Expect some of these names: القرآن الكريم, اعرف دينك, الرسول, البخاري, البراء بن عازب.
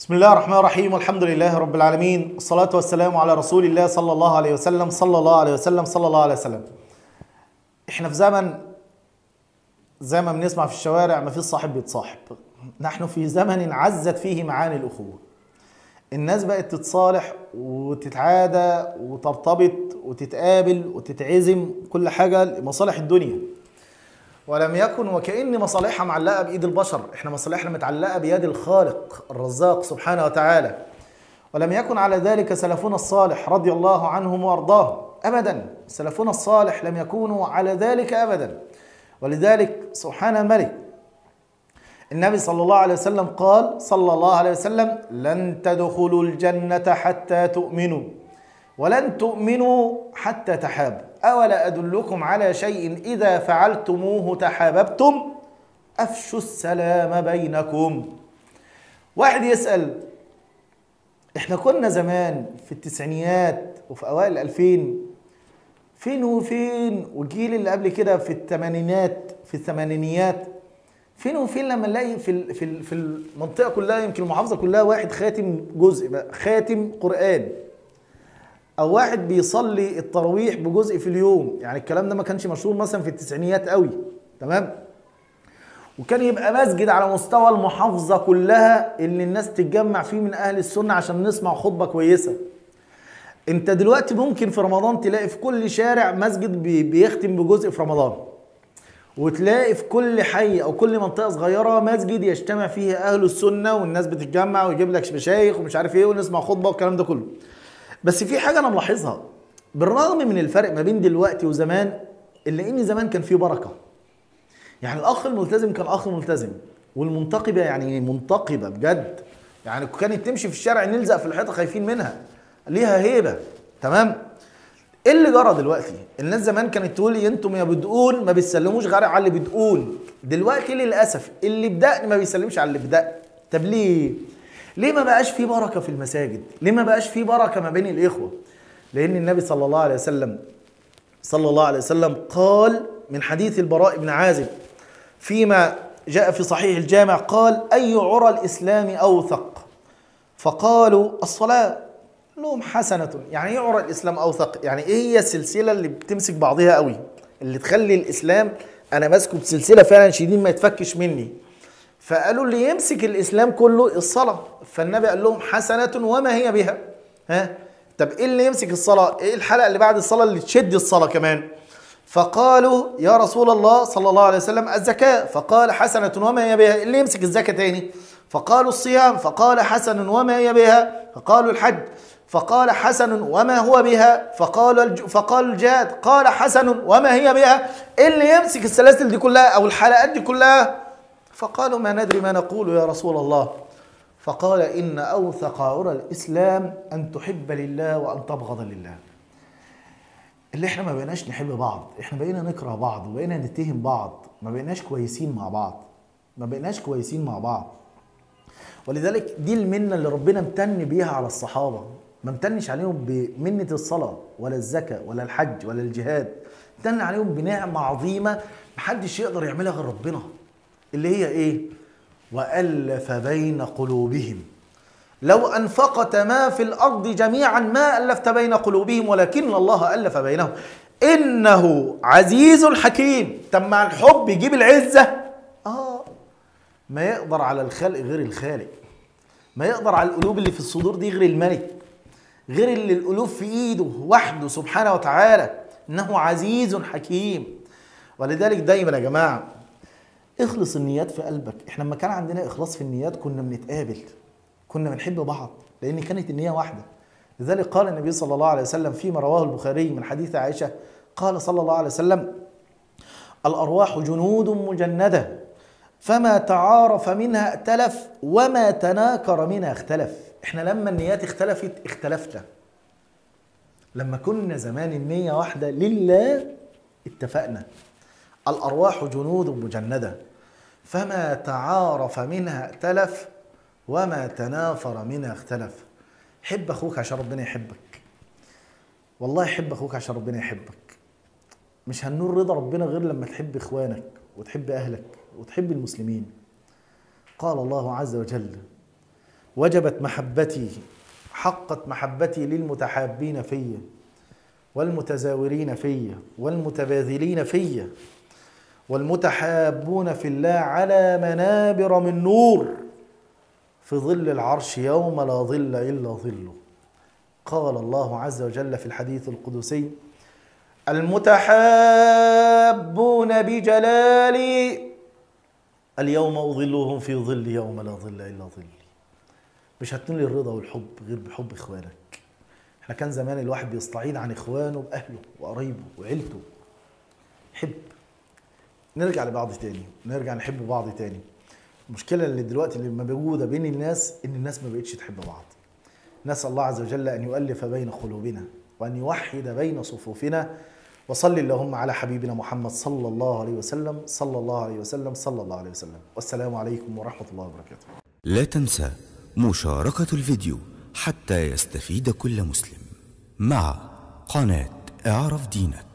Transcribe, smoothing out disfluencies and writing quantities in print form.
بسم الله الرحمن الرحيم، والحمد لله رب العالمين، والصلاة والسلام على رسول الله صلى الله عليه وسلم احنا في زمن زي ما بنسمع في الشوارع ما فيش صاحب بيتصاحب. نحن في زمن عزت فيه معاني الأخوة. الناس بقت تتصالح وتتعادى وترتبط وتتقابل وتتعزم، كل حاجة لمصالح الدنيا، ولم يكن وكأن مصالحها معلقة بإيد البشر. احنا مصالحنا متعلقة بيد الخالق الرزاق سبحانه وتعالى. ولم يكن على ذلك سلفنا الصالح رضي الله عنهم وأرضاهم أبدا. سلفنا الصالح لم يكونوا على ذلك أبدا. ولذلك سبحان الملك، النبي صلى الله عليه وسلم قال لن تدخلوا الجنة حتى تؤمنوا، ولن تؤمنوا حتى تحابوا، أولا أدلكم على شيء إذا فعلتموه تحاببتم، أفشوا السلام بينكم. واحد يسأل، إحنا كنا زمان في التسعينيات وفي أوائل 2000 فين وفين، والجيل اللي قبل كده في الثمانينات في الثمانينيات فين وفين، لما نلاقي في المنطقة كلها يمكن المحافظة كلها واحد خاتم جزء، خاتم قرآن، أو واحد بيصلي التراويح بجزء في اليوم. يعني الكلام ده ما كانش مشهور مثلا في التسعينيات قوي، تمام؟ وكان يبقى مسجد على مستوى المحافظة كلها اللي الناس تتجمع فيه من أهل السنة عشان نسمع خطبة كويسة. أنت دلوقتي ممكن في رمضان تلاقي في كل شارع مسجد بيختم بجزء في رمضان، وتلاقي في كل حي أو كل منطقة صغيرة مسجد يجتمع فيه أهل السنة والناس بتتجمع، ويجيب لك مشايخ ومش عارف إيه ونسمع خطبة والكلام ده كله. بس في حاجة أنا ملاحظها بالرغم من الفرق ما بين دلوقتي وزمان، إلا إن زمان كان فيه بركة. يعني الأخ الملتزم كان أخ ملتزم، والمنتقبة يعني منتقبة بجد، يعني كانت تمشي في الشارع نلزق في الحيطة خايفين منها، ليها هيبة، تمام؟ إيه اللي جرى دلوقتي؟ الناس زمان كانت تقول لي أنتم يا بدؤون ما بتسلموش غير على اللي بدؤون. دلوقتي للأسف اللي بدأ ما بيسلمش على اللي بدأ. طب ليه؟ ليه ما بقاش في بركة في المساجد؟ ليه ما بقاش في بركة ما بين الإخوة؟ لأن النبي صلى الله عليه وسلم قال من حديث البراء بن عازب فيما جاء في صحيح الجامع، قال: أي عرى الإسلام أوثق؟ فقالوا: الصلاة. لهم حسنة. يعني إيه عرى الإسلام أوثق؟ يعني إيه هي السلسلة اللي بتمسك بعضها قوي، اللي تخلي الإسلام أنا ماسكه بسلسلة فعلا شديد ما يتفكش مني؟ فقالوا اللي يمسك الإسلام كله الصلاة. فالنبي قال لهم: حسنة وما هي بها. ها؟ طب إيه اللي يمسك الصلاة؟ إيه الحلقة اللي بعد الصلاة اللي تشد الصلاة كمان؟ فقالوا: يا رسول الله صلى الله عليه وسلم الزكاة. فقال: حسنة وما هي بها. اللي يمسك الزكاة تاني. فقالوا: الصيام. فقال: حسن وما هي بها. فقالوا: الحج. فقال: حسن وما هو بها. فقال: الجهاد. قال: حسن وما هي بها. اللي يمسك السلاسل دي كلها أو الحلقات دي كلها، فقالوا: ما ندري ما نقول يا رسول الله. فقال: إن أوثق عرى الإسلام أن تحب لله وأن تبغض لله. اللي احنا ما بقيناش نحب بعض، احنا بقينا نكره بعض، وبقينا نتهم بعض، ما بقيناش كويسين مع بعض، ولذلك دي المنة اللي ربنا امتن بيها على الصحابة. ما امتنش عليهم بمنة الصلاة ولا الزكاة ولا الحج ولا الجهاد، امتن عليهم بنعمة عظيمة محدش يقدر يعملها غير ربنا، اللي هي ايه؟ وألف بين قلوبهم، لو أنفقت ما في الأرض جميعا ما ألفت بين قلوبهم ولكن الله ألف بينهم إنه عزيز حكيم. طب مع الحب يجيب العزة؟ ما يقدر على الخلق غير الخالق، ما يقدر على القلوب اللي في الصدور دي غير الملك، غير اللي القلوب في إيده وحده سبحانه وتعالى، إنه عزيز حكيم. ولذلك دايما يا جماعة اخلص النيات في قلبك. احنا لما كان عندنا إخلاص في النيات كنا بنتقابل، كنا بنحب بعض، لأن كانت النية واحدة. لذلك قال النبي صلى الله عليه وسلم فيما رواه البخاري من حديث عائشة، قال صلى الله عليه وسلم: الأرواح جنود مجندة، فما تعارف منها ائتلف، وما تناكر منها اختلف. احنا لما النيات اختلفت اختلفنا. لما كنا زمان النية واحدة لله اتفقنا. الأرواح جنود مجندة، فما تعارف منها ائتلف، وما تنافر منها اختلف. حب أخوك عشان ربنا يحبك، والله حب أخوك عشان ربنا يحبك. مش هننول رضا ربنا غير لما تحب إخوانك وتحب أهلك وتحب المسلمين. قال الله عز وجل: وجبت محبتي، حقت محبتي للمتحابين فيا والمتزاورين فيا والمتباذلين فيا والمتحابون في الله على منابر من نور في ظل العرش يوم لا ظل إلا ظله. قال الله عز وجل في الحديث القدسي: المتحابون بجلالي اليوم أظلهم في ظل يوم لا ظل إلا ظلي. مش هتنول الرضا والحب غير بحب إخوانك. احنا كان زمان الواحد بيستعيد عن إخوانه بأهله وقريبه وعيلته. حب. نرجع لبعض تاني، نرجع نحب بعض تاني. المشكلة اللي دلوقتي اللي موجودة بين الناس إن الناس ما بقتش تحب بعض. نسأل الله عز وجل أن يؤلف بين قلوبنا وأن يوحد بين صفوفنا، وصل اللهم على حبيبنا محمد صلى الله عليه وسلم، صلى الله عليه وسلم، صلى الله عليه وسلم. والسلام عليكم ورحمة الله وبركاته. لا تنسى مشاركة الفيديو حتى يستفيد كل مسلم مع قناة اعرف دينك.